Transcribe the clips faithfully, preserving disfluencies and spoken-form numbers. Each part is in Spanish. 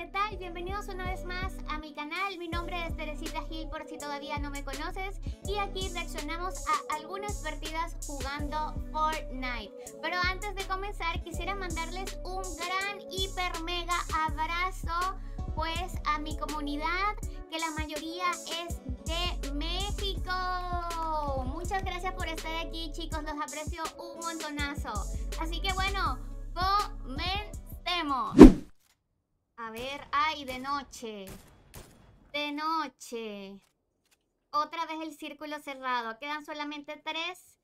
¿qué tal? Bienvenidos una vez más a mi canal. Mi nombre es Teresita Gil por si todavía no me conoces, y aquí reaccionamos a algunas partidas jugando Fortnite. Pero antes de comenzar quisiera mandarles un gran hiper mega abrazo pues a mi comunidad, que la mayoría es de México. Muchas gracias por estar aquí, chicos, los aprecio un montonazo. Así que bueno, comencemos. A ver, ay, de noche. De noche. Otra vez el círculo cerrado. Quedan solamente tres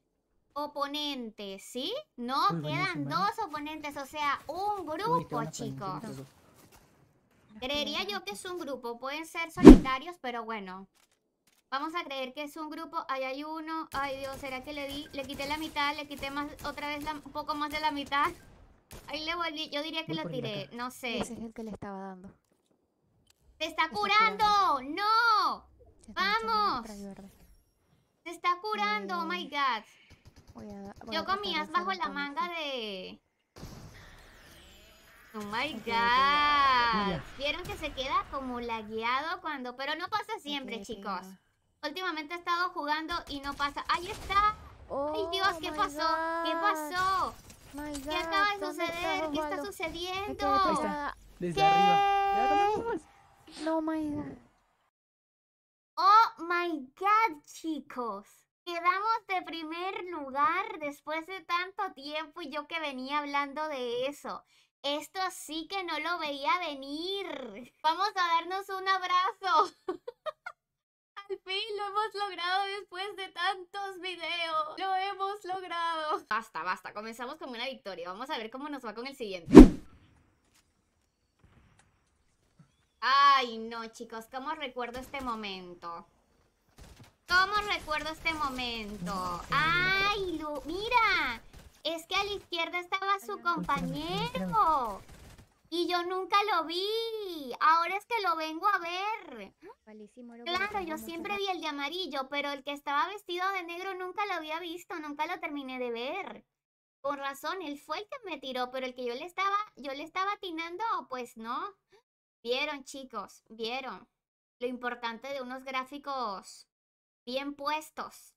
oponentes, ¿sí? No, Muy quedan buenísimo. dos oponentes, o sea, un grupo, Uy, chicos. Creería yo que es un grupo. Pueden ser solitarios, pero bueno. Vamos a creer que es un grupo. Ahí hay uno. Ay, Dios, ¿será que le di? Le quité la mitad, le quité más, otra vez la, un poco más de la mitad. Ahí le volví, yo diría que Voy lo tiré, acá. no sé. Ese es el que le estaba dando. ¡Se está curando! ¡No! ¡Vamos! ¡Se está curando! ¡Oh, my God! Voy a, voy yo comías bajo la manga de... ¡Oh, my God! Vieron que se queda como lagueado cuando... Pero no pasa siempre, okay, chicos. Queda. Últimamente he estado jugando y no pasa. ¡Ahí está! Oh, ¡ay, Dios! ¿Qué pasó? God. ¿Qué pasó? God, ¿Qué acaba de suceder? ¿Qué está sucediendo? Okay, está. Desde ¿Qué? arriba. No, my God. Oh, my God, chicos. Quedamos de primer lugar después de tanto tiempo, y yo que venía hablando de eso. Esto sí que no lo veía venir. Vamos a darnos un abrazo. Al fin lo hemos logrado después de tantos videos. Lo hemos logrado. Basta, basta. Comenzamos con una victoria. Vamos a ver cómo nos va con el siguiente. Ay, no, chicos. ¿Cómo recuerdo este momento? ¿Cómo recuerdo este momento? Ay, lo... mira. Es que a la izquierda estaba su compañero. Y yo nunca lo vi. Ahora es que lo vengo a ver. Claro, yo siempre vi el de amarillo, pero el que estaba vestido de negro nunca lo había visto, nunca lo terminé de ver. Con razón, él fue el que me tiró, pero el que yo le estaba, yo le estaba atinando, pues no. Vieron, chicos, vieron lo importante de unos gráficos bien puestos.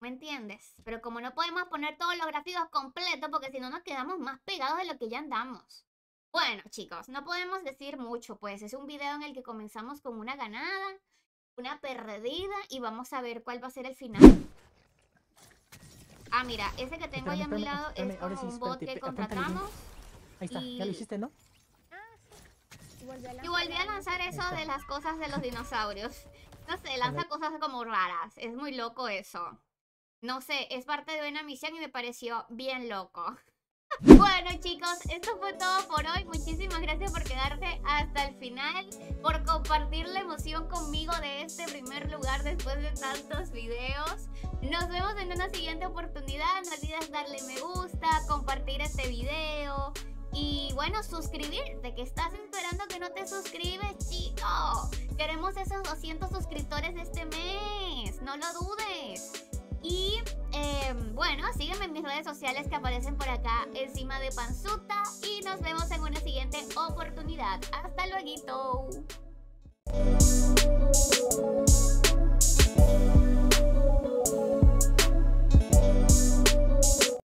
¿Me entiendes? Pero como no podemos poner todos los gráficos completos, porque si no nos quedamos más pegados de lo que ya andamos. Bueno, chicos, no podemos decir mucho, pues es un video en el que comenzamos con una ganada, una perdida, y vamos a ver cuál va a ser el final. Ah, mira, ese que tengo ahí a mi lado es como un bot que contratamos. Ahí está, ya lo hiciste, ¿no? Y volví a lanzar eso de las cosas de los dinosaurios. No sé, lanza cosas como raras, es muy loco eso. No sé, es parte de una misión y me pareció bien loco. Bueno, chicos, esto fue todo por hoy. Muchísimas gracias por quedarte hasta el final, por compartir la emoción conmigo de este primer lugar después de tantos videos. Nos vemos en una siguiente oportunidad. No olvides darle me gusta, compartir este video y bueno, suscribirte, que estás esperando que no te suscribes, chico. Queremos esos doscientos suscriptores este mes, no lo dudes. Y eh, bueno, sígueme en mis redes sociales que aparecen por acá encima de Panzuta, y nos vemos en una siguiente oportunidad. Hasta luego.